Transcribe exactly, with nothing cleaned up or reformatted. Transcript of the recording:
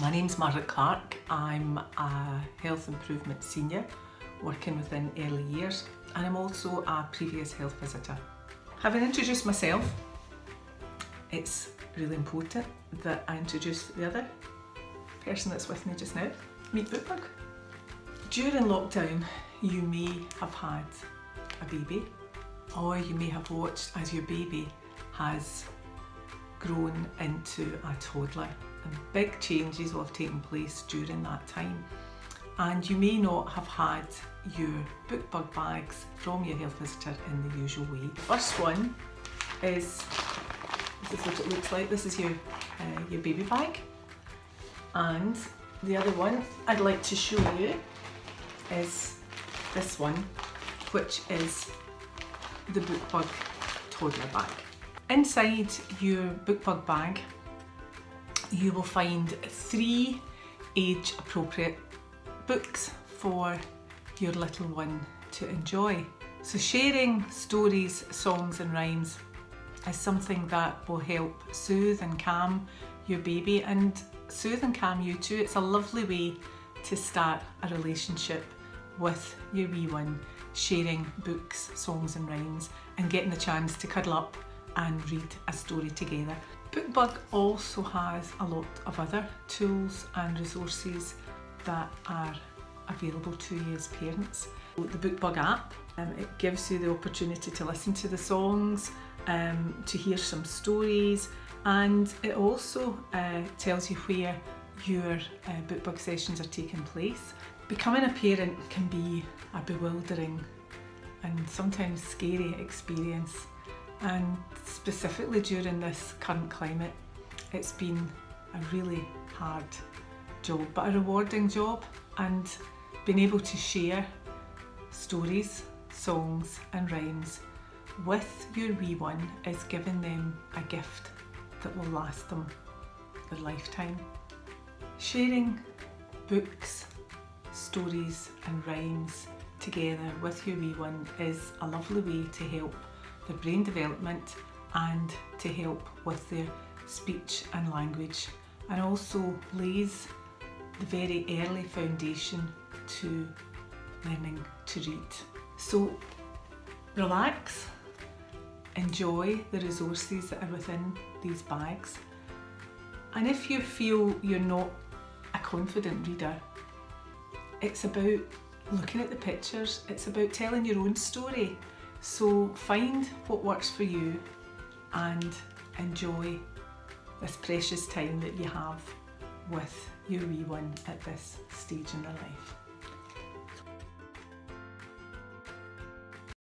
My name's Margaret Clark. I'm a health improvement senior working within early years, and I'm also a previous health visitor. Having introduced myself, it's really important that I introduce the other person that's with me just now. Meet Bookbug. During lockdown, you may have had a baby, or you may have watched as your baby has grown into a toddler. And big changes will have taken place during that time, and you may not have had your Bookbug bags from your health visitor in the usual way. The first one is, this is what it looks like. This is your, uh, your baby bag, and the other one I'd like to show you is this one, which is the Bookbug Toddler Bag. Inside your Bookbug bag you will find three age appropriate books for your little one to enjoy. So sharing stories, songs and rhymes is something that will help soothe and calm your baby and soothe and calm you too. It's a lovely way to start a relationship with your wee one, sharing books, songs and rhymes and getting the chance to cuddle up and read a story together. Bookbug also has a lot of other tools and resources that are available to you as parents. The Bookbug app, um, it gives you the opportunity to listen to the songs, um, to hear some stories, and it also uh, tells you where your uh, Bookbug sessions are taking place. Becoming a parent can be a bewildering and sometimes scary experience, and specifically during this current climate it's been a really hard job, but a rewarding job, and being able to share stories, songs and rhymes with your wee one is giving them a gift that will last them their lifetime. Sharing books, stories and rhymes together with your wee one is a lovely way to help their brain development and to help with their speech and language, and also lays the very early foundation to learning to read. So relax, enjoy the resources that are within these bags, and if you feel you're not a confident reader, it's about looking at the pictures, it's about telling your own story. So find what works for you and enjoy this precious time that you have with your wee one at this stage in their life.